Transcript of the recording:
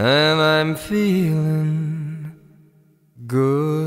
and I'm feeling good.